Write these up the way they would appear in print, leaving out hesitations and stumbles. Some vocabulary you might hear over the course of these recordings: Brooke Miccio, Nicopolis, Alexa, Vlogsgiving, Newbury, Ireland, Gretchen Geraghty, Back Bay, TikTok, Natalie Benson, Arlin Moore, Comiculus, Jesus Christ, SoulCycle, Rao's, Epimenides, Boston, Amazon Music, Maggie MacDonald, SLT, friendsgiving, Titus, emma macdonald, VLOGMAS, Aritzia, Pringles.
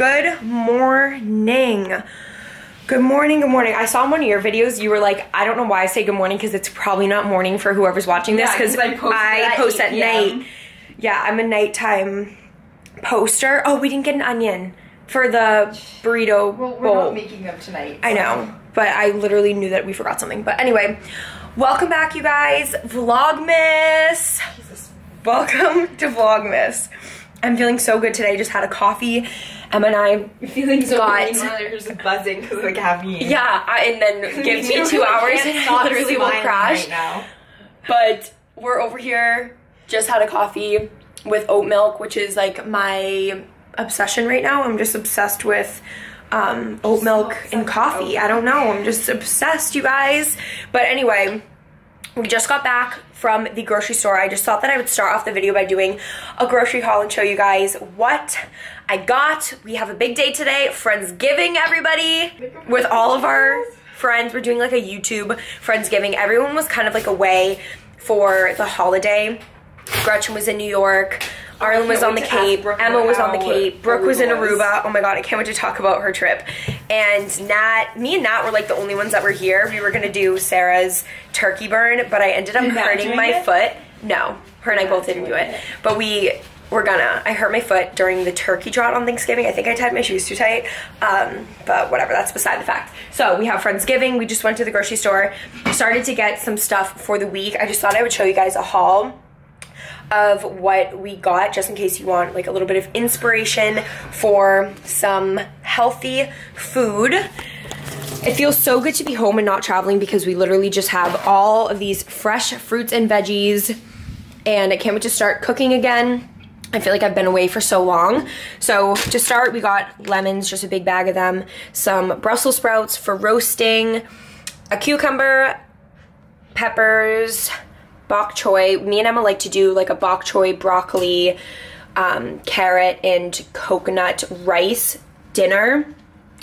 Good morning. Good morning, good morning. I saw in one of your videos, you were like, I don't know why I say good morning because it's probably not morning for whoever's watching this because I post at night. Yeah, I'm a nighttime poster. Oh, we didn't get an onion for the burrito bowl. Well, we're not making them tonight. So. I know, but I literally knew that we forgot something. But anyway, welcome back, you guys. Vlogmas. Jesus. Welcome to Vlogmas. I'm feeling so good today. I just had a coffee. Emma and I feeling so good. They're just buzzing because of the caffeine. Yeah, and then give me 2 hours and I literally will crash. Right now. But we're over here. Just had a coffee with oat milk, which is like my obsession right now. I'm just obsessed with oat milk and coffee. I don't know. I'm just obsessed, you guys. But anyway, we just got back from the grocery store. I just thought that I would start off the video by doing a grocery haul and show you guys what I got. We have a big day today, Friendsgiving, everybody, with all of our friends. We're doing like a YouTube Friendsgiving. Everyone was kind of like away for the holiday. Gretchen was in New York. Arlin was on the Cape. Emma was on the Cape. Brooke was in Aruba. Oh my God, I can't wait to talk about her trip. And Nat, me and Nat were like the only ones that were here. We were gonna do Sarah's turkey burn, but I ended up hurting my foot. No, her and I both didn't do it. But we were gonna. I hurt my foot during the turkey trot on Thanksgiving. I think I tied my shoes too tight, but whatever, that's beside the fact. So we have Friendsgiving. We just went to the grocery store, started to get some stuff for the week. I just thought I would show you guys a haul of what we got, just in case you want like a little bit of inspiration for some healthy food. It feels so good to be home and not traveling because we literally just have all of these fresh fruits and veggies, and I can't wait to start cooking again. I feel like I've been away for so long. So to start, we got lemons, just a big bag of them, some Brussels sprouts for roasting, a cucumber, peppers, bok choy. Me and Emma like to do like a bok choy, broccoli, carrot, and coconut rice dinner.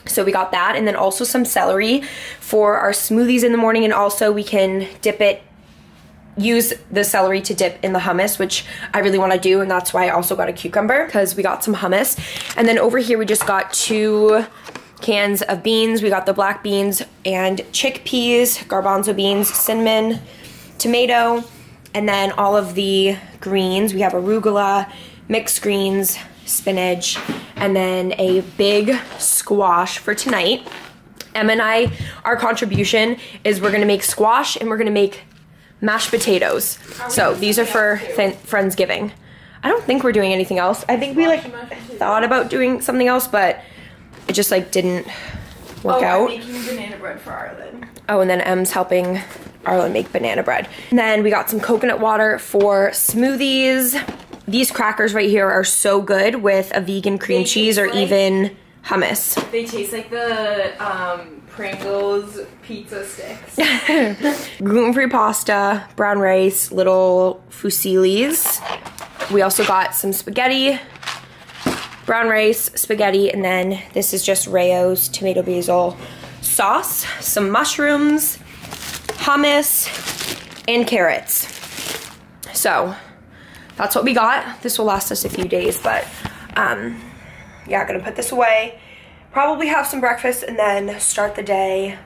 So we got that, and then also some celery for our smoothies in the morning, and also we can dip it, use the celery to dip in the hummus, which I really want to do, and that's why I also got a cucumber, because we got some hummus. And then over here we just got 2 cans of beans. We got the black beans and chickpeas, garbanzo beans, cinnamon, tomato, and then all of the greens. We have arugula, mixed greens, spinach, and then a big squash for tonight. Emma and I, our contribution is we're gonna make squash and we're gonna make mashed potatoes. So these are for Friendsgiving. I don't think we're doing anything else. I think we like thought about doing something else, but it just like didn't work out. I'm making banana bread for Arlin. Oh, and then Em's helping Arlin make banana bread. And then we got some coconut water for smoothies. These crackers right here are so good with a vegan cream cheese or like, even hummus. They taste like the Pringles pizza sticks. Gluten-free pasta, brown rice, little fusillis. We also got some spaghetti, brown rice, spaghetti, and then this is just Rao's tomato basil sauce, some mushrooms, hummus, and carrots. So that's what we got. This will last us a few days, but yeah, I'm gonna put this away, probably have some breakfast, and then start the day.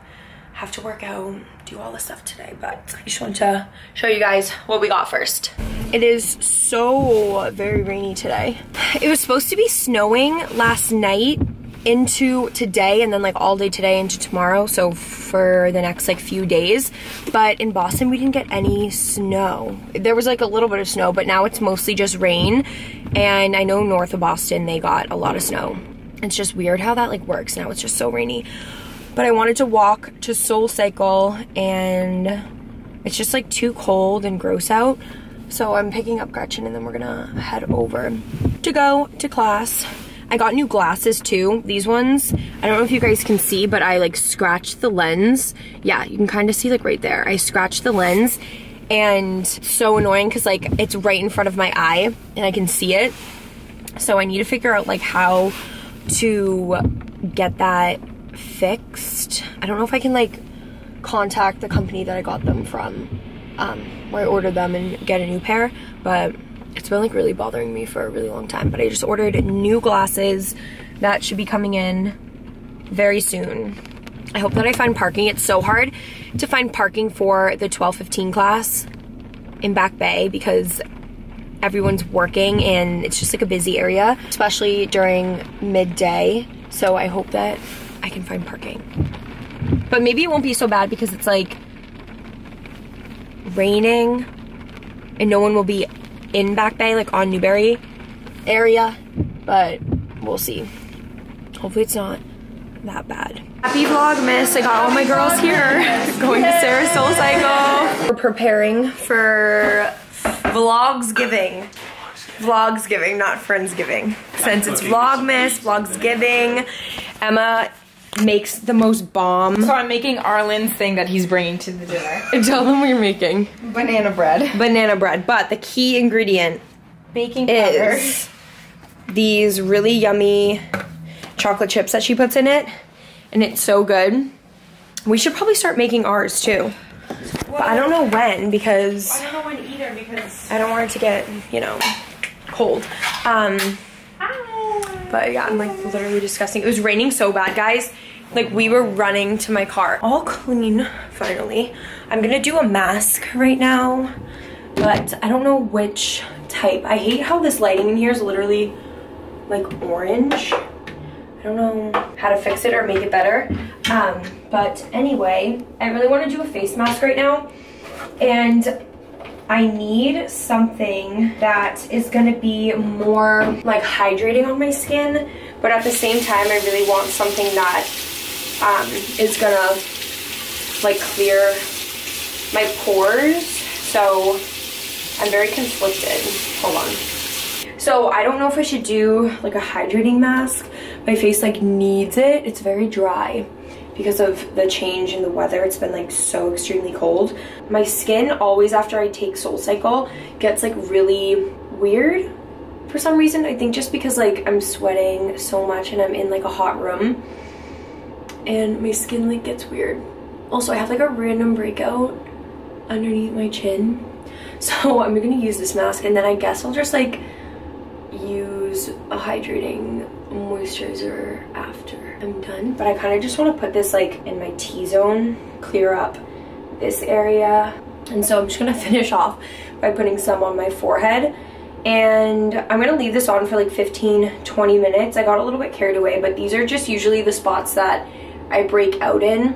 Have to work out, do all this stuff today, but I just want to show you guys what we got first. It is so very rainy today. It was supposed to be snowing last night into today, and then like all day today into tomorrow, so for the next like few days. But in Boston we didn't get any snow. There was like a little bit of snow, but now it's mostly just rain. And I know north of Boston they got a lot of snow. It's just weird how that like works. Now it's just so rainy. But I wanted to walk to SoulCycle, and it's just like too cold and gross out, so I'm picking up Gretchen and then we're gonna head over to go to class. I got new glasses too, these ones. I don't know if you guys can see, but I like scratched the lens. Yeah, you can kind of see like right there. I scratched the lens, and so annoying because like it's right in front of my eye and I can see it. So I need to figure out like how to get that fixed. I don't know if I can like contact the company that I got them from, where I ordered them, and get a new pair, but it's been like really bothering me for a really long time. But I just ordered new glasses that should be coming in very soon. I hope that I find parking. It's so hard to find parking for the 12:15 class in Back Bay because everyone's working and it's just like a busy area, especially during midday. So I hope that I can find parking. But maybe it won't be so bad because it's like raining and no one will be in Back Bay, like on Newbury area, but we'll see. Hopefully it's not that bad. Happy Vlogmas. I got all my girls here going to Sarah's SoulCycle. We're preparing for Vlogsgiving. Vlogsgiving, not Friendsgiving. Since it's Vlogmas, Vlogsgiving. Emma makes the most bomb. So I'm making Arlin's thing that he's bringing to the dinner. And tell them what you're making. Banana bread. Banana bread, but the key ingredient baking powder is these really yummy chocolate chips that she puts in it, and it's so good. We should probably start making ours too. Well, but I don't know when because I don't know when either because I don't want it to get, you know, cold. But yeah, I'm like literally disgusting. It was raining so bad, guys. Like we were running to my car. All clean, finally. I'm gonna do a mask right now, but I don't know which type. I hate how this lighting in here is literally like orange. I don't know how to fix it or make it better. But anyway, I really want to do a face mask right now. And I need something that is gonna be more like hydrating on my skin, but at the same time, I really want something that is gonna like clear my pores. So I'm very conflicted. Hold on. So I don't know if I should do like a hydrating mask. My face like needs it. It's very dry because of the change in the weather. It's been like so extremely cold. My skin always after I take SoulCycle gets like really weird for some reason. I think just because like I'm sweating so much and I'm in like a hot room and my skin like gets weird. Also, I have like a random breakout underneath my chin. So I'm gonna use this mask and then I guess I'll just like use a hydrating moisturizer after I'm done. But I kind of just want to put this like in my T-zone, clear up this area. And so I'm just gonna finish off by putting some on my forehead. And I'm gonna leave this on for like 15-20 minutes. I got a little bit carried away, but these are just usually the spots that I break out in.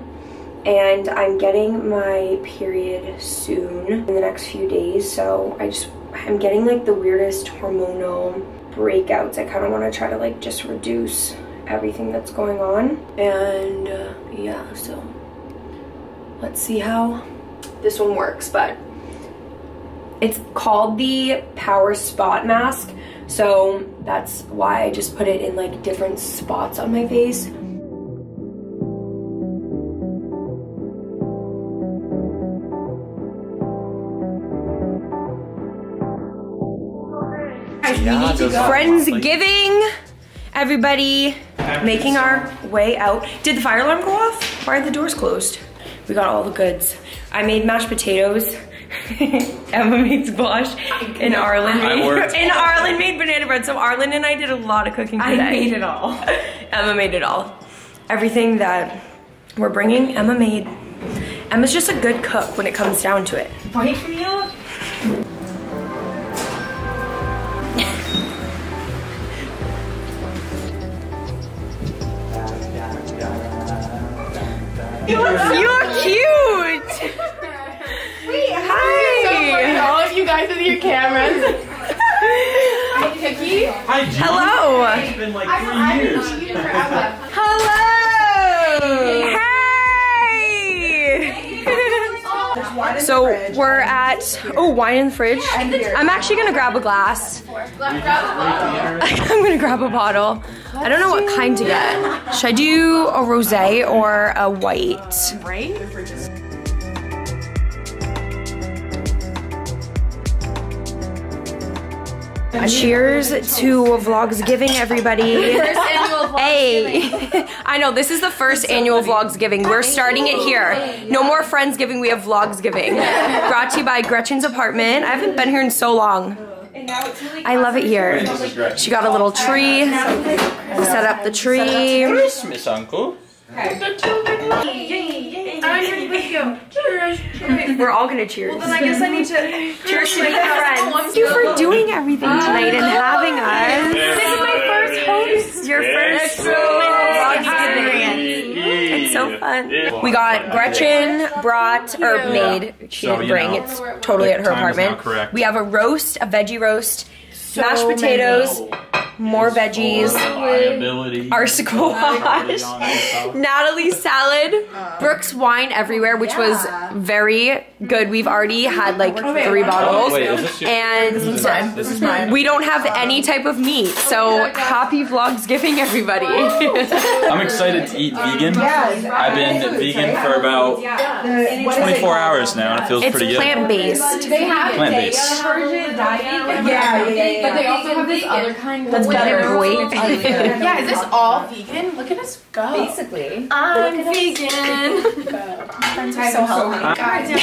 And I'm getting my period soon in the next few days. So I'm getting like the weirdest hormonal breakouts. I kind of want to try to like just reduce everything that's going on. And yeah, so let's see how this one works. But it's called the Power Spot Mask. So that's why I just put it in like different spots on my face. Friendsgiving, everybody, making our way out. Did the fire alarm go off? Why are the doors closed? We got all the goods. I made mashed potatoes. Emma makes borscht, and Arlin made banana bread. So Arlin and I did a lot of cooking today. I made it all. Emma made it all. Everything that we're bringing, Emma made. Emma's just a good cook when it comes down to it. Bite from you. You're cute! Wait, hi! So all of you guys with your cameras. Hi, Cookie. Hello! It's been like 3 years. Hello! Hi! So we're at, oh, wine in the fridge. I'm actually gonna grab a glass. I'm gonna grab a bottle. I don't know what kind to get. Should I do a rosé or a white? Right? Cheers to Vlogsgiving, everybody. First annual Vlogsgiving. Hey. I know, this is the first annual Vlogsgiving. We're starting it here. No more Friendsgiving, we have Vlogsgiving. Brought to you by Gretchen's apartment. I haven't been here in so long. I love it here. She got a little tree. Set up the tree. Christmas, Uncle. We're all gonna cheers. Well, then I guess I need to cheers to my friends. Thank you for doing everything tonight and having us. This is my first host. Your first vlog. It's so fun. We got Gretchen brought or made. She didn't bring. It's totally at her apartment. We have a roast, a veggie roast, mashed potatoes. More veggies, our squash, Natalie's salad, Brooke's wine everywhere, which was very good. We've already had like three bottles, and we don't have any type of meat, so happy Vlogsgiving, everybody. I'm excited to eat vegan. I've been vegan for about 24 hours now, and it feels pretty good. It's plant-based. They have plant-based. Yeah, but they also have this other kind of better weight. Yeah, is this all vegan? Look at us go. Basically. I'm vegan. Friends are so healthy. God damn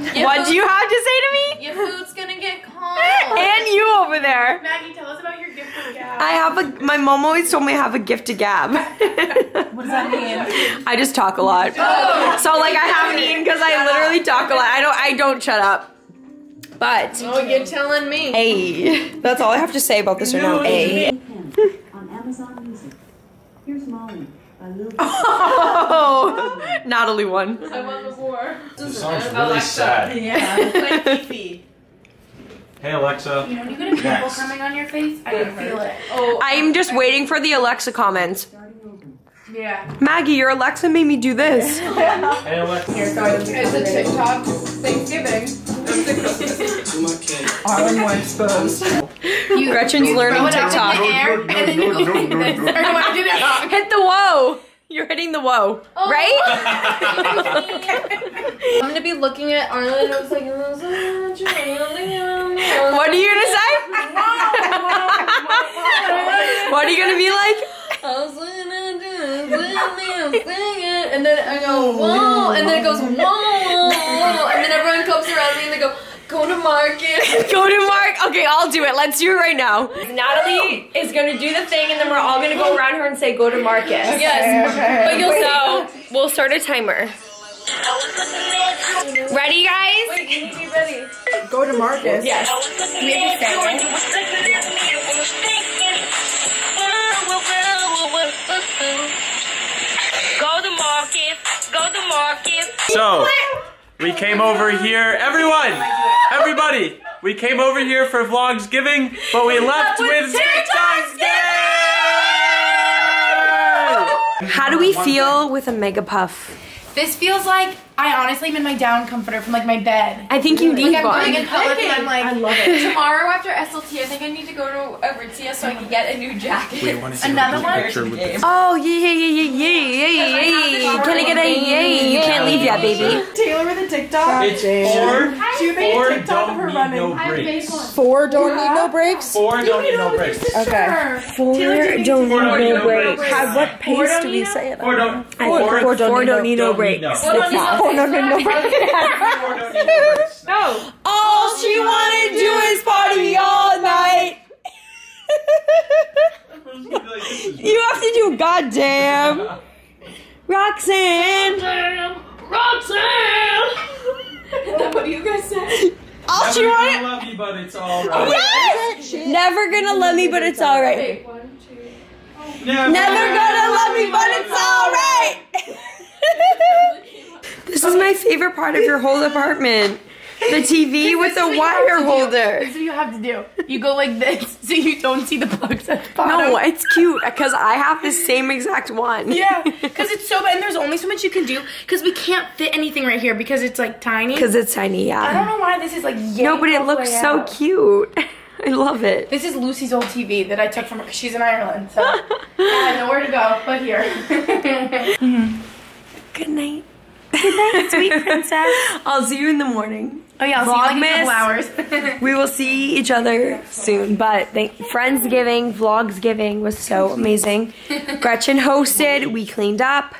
it. What do you have to say to me? Your food's gonna get cold. And you over there. Maggie, tell us about your gift to gab. I have a, my mom always told me I have a gift to gab. What does that mean? I just talk a lot. Oh. So like I haven't eaten because I literally talk a lot. I don't shut up. But oh, you're telling me. Hey, that's all I have to say about this right now. Hey. On Amazon Music. Here's Molly. Oh, Natalie won. I won before. This song's really sad. Yeah, it's like Fifi. Hey Alexa. You know, you got a pimple coming on your face. I can feel it. Oh, I'm just waiting for the Alexa comments. Yeah. Maggie, your Alexa made me do this. Hey Alexa. It's a TikTok Thanksgiving. Arlin Moore exposed. Gretchen's learning TikTok. Hit the whoa. You're hitting the whoa, oh, right? I'm gonna be looking at Arlin and I was like, what are you gonna say? What are you gonna be like? I was looking at and then I go whoa, and then it goes whoa, and then everyone comes around me and they go. Go to market. Go to market. Okay, I'll do it. Let's do it right now. Natalie is gonna do the thing, and then we're all gonna go around her and say, "Go to market." Yes, okay. But you'll know. We'll start a timer. Ready, guys? Wait, you need to be ready. Go to market. Yes. Go to market. Go to market. So. We came over here, everyone, everybody, we came over here for Vlogsgiving, but we left with TikToksgiving! How do we feel with a mega puff? This feels like I honestly am in my down comforter from like my bed. I think you need one. I'm going in public and I'm like, I love it. Tomorrow after SLT, I think I need to go to Aritzia so I can get a new jacket. Wait, another one? Oh, yeah. Can I get a yay? You can't leave yet, baby. Taylor with a TikTok. It's four don't need no breaks. Okay. Four don't need no breaks. What pace do we say it on? Four don't need no breaks. No. All she wanted to do is party all night. You have to do goddamn. Roxanne. Roxanne. Is that what you guys said? All she wanted. Never gonna love me, but it's alright. Yes. Never gonna love me, but it's alright. Never gonna love me, but it's alright. This is my favorite part of your whole apartment. The TV with the wire holder. This is what you have to do. You go like this so you don't see the plugs at the bottom. No, it's cute because I have the same exact one. Yeah, because it's so bad and there's only so much you can do because we can't fit anything right here because it's like tiny. Because it's tiny, yeah. I don't know why this is like no, but it looks so cute. I love it. This is Lucy's old TV that I took from her because she's in Ireland. So yeah, nowhere to go but here. Good night. Good night, sweet princess. I'll see you in the morning. Oh yeah, I'll see you like in a couple hours. We will see each other soon. But Friendsgiving, Vlogsgiving was so amazing. Gretchen hosted. We cleaned up.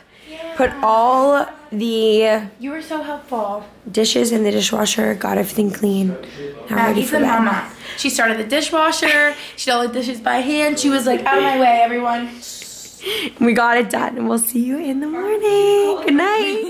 Put all the... You were so helpful. Dishes in the dishwasher, got everything clean. Now ready for bed. Mama. She started the dishwasher. She did all the dishes by hand. She was like, out of my way, everyone. We got it done, and we'll see you in the morning. Good night.